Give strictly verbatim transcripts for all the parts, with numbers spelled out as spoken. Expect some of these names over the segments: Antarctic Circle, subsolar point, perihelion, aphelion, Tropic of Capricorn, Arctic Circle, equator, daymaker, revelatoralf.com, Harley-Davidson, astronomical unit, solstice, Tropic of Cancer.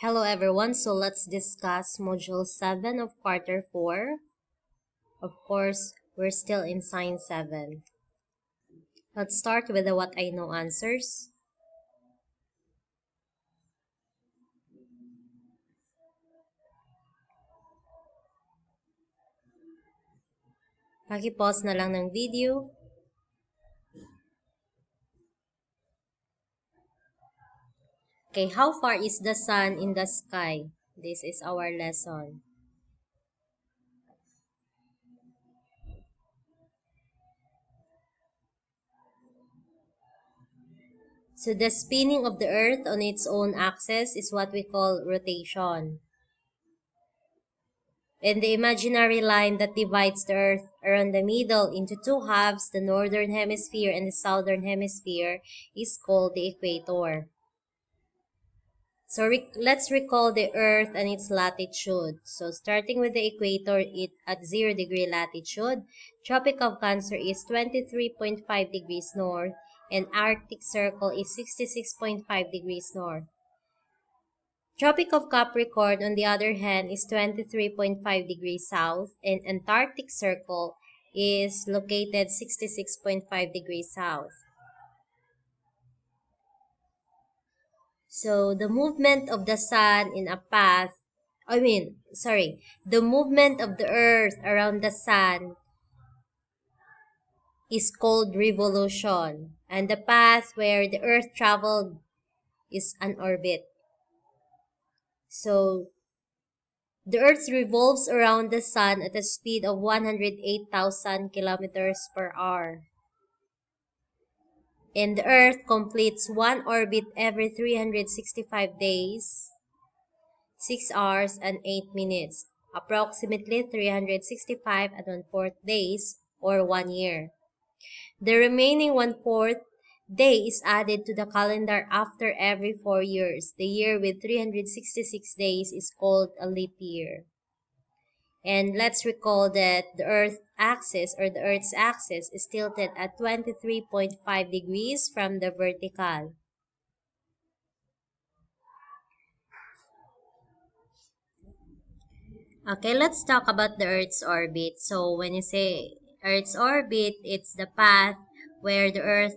Hello everyone, so let's discuss module seven of quarter four. Of course, we're still in science seven. Let's start with the what I know answers. Paki-pause na lang ng video. Okay, how far is the sun in the sky? This is our lesson. So the spinning of the earth on its own axis is what we call rotation. And the imaginary line that divides the earth around the middle into two halves, the northern hemisphere and the southern hemisphere, is called the equator. So re let's recall the Earth and its latitude. So starting with the equator it, at zero degree latitude, Tropic of Cancer is twenty-three point five degrees north, and Arctic Circle is sixty-six point five degrees north. Tropic of Capricorn, on the other hand, is twenty-three point five degrees south, and Antarctic Circle is located sixty-six point five degrees south. So, the movement of the sun in a path, I mean, sorry, the movement of the earth around the sun is called revolution. And the path where the earth traveled is an orbit. So, the earth revolves around the sun at a speed of one hundred eight thousand kilometers per hour. And the Earth completes one orbit every three hundred sixty-five days, six hours and eight minutes, approximately three hundred sixty-five and one-fourth days, or one year. The remaining one-fourth day is added to the calendar after every four years. The year with three hundred sixty-six days is called a leap year. And let's recall that the Earth's axis or the Earth's axis is tilted at twenty-three point five degrees from the vertical. Okay, let's talk about the Earth's orbit. So when you say Earth's orbit, it's the path where the Earth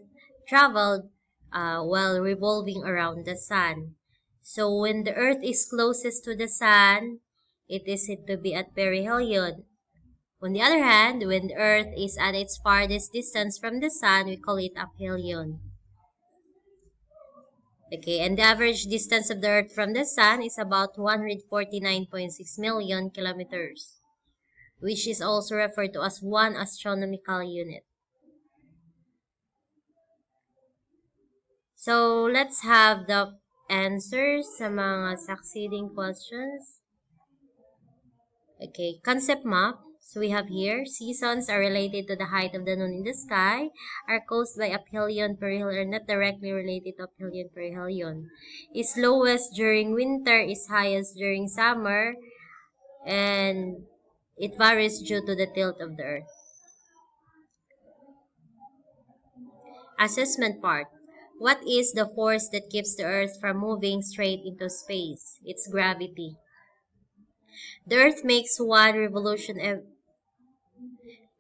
traveled uh, while revolving around the sun. So when the Earth is closest to the sun, it is said to be at perihelion. On the other hand, when the Earth is at its farthest distance from the sun, we call it aphelion. Okay, and the average distance of the Earth from the sun is about one hundred forty-nine point six million kilometers, which is also referred to as one astronomical unit. So, let's have the answers sa mga succeeding questions. Okay, concept map. So we have here, seasons are related to the height of the noon in the sky, are caused by aphelion, perihelion, not directly related to aphelion, perihelion. Is lowest during winter, is highest during summer, and it varies due to the tilt of the earth. Assessment part. What is the force that keeps the earth from moving straight into space? It's gravity. The Earth makes one revolution every...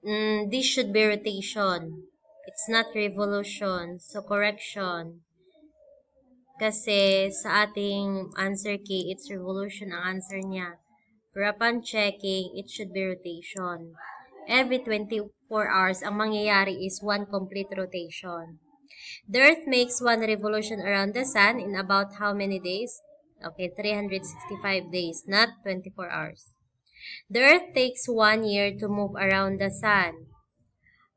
Mm, this should be rotation. It's not revolution. So, correction. Kasi sa ating answer key, it's revolution ang answer niya. Pero upon checking, it should be rotation. Every twenty-four hours, ang mangyayari is one complete rotation. The Earth makes one revolution around the sun in about how many days? Okay, three hundred sixty-five days, not twenty-four hours. The Earth takes one year to move around the sun.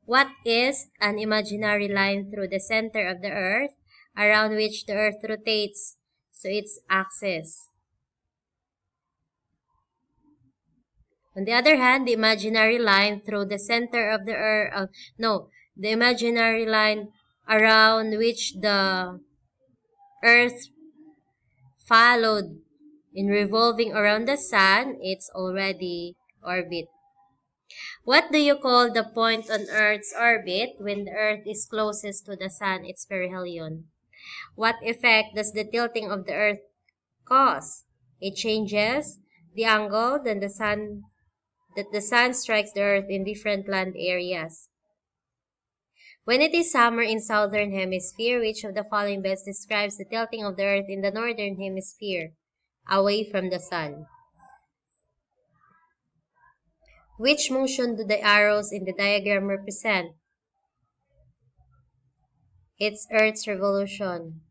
What is an imaginary line through the center of the Earth around which the Earth rotates? So, its axis. On the other hand, the imaginary line through the center of the Earth... Uh, no, the imaginary line around which the Earth followed in revolving around the sun, it's already orbit. What do you call the point on Earth's orbit when the Earth is closest to the sun? It's perihelion. What effect does the tilting of the Earth cause? It changes the angle then the sun that the sun strikes the earth in different land areas. When it is summer in southern hemisphere, which of the following best describes the tilting of the earth in the northern hemisphere, away from the sun? Which motion do the arrows in the diagram represent? It's Earth's revolution.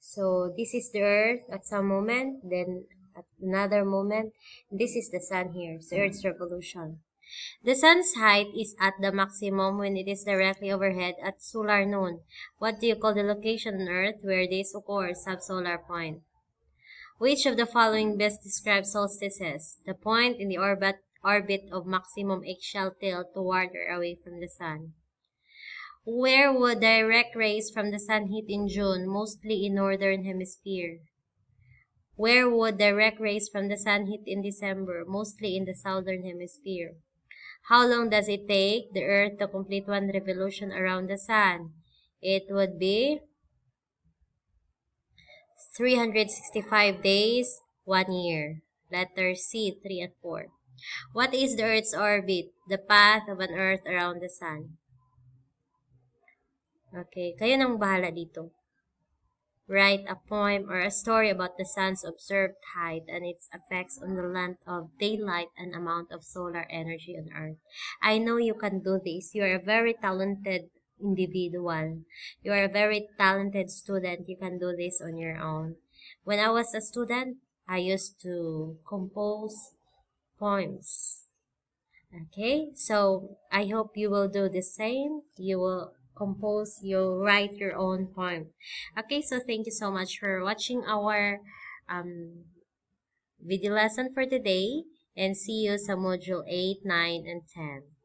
So this is the Earth at some moment, then at another moment, this is the sun here, so Earth's revolution. The sun's height is at the maximum when it is directly overhead at solar noon. What do you call the location on Earth where this occurs? Subsolar point. Which of the following best describes solstices? The point in the orbit orbit of maximum axial tilt toward or away from the sun. Where would direct rays from the sun hit in June, mostly in northern hemisphere? Where would direct rays from the sun hit in December, mostly in the southern hemisphere? How long does it take the Earth to complete one revolution around the sun? It would be three hundred sixty-five days, one year. Letter C, three and four. What is the Earth's orbit? The path of an Earth around the sun. Okay, kayo nang bahala dito. Write a poem or a story about the sun's observed height and its effects on the length of daylight and amount of solar energy on Earth. I know you can do this. You are a very talented individual. You are a very talented student. You can do this on your own. When I was a student, I used to compose poems. Okay, so I hope you will do the same. You will compose, you'll write your own poem. Okay, so thank you so much for watching our um, video lesson for today, and see you sa module eight, nine, and ten.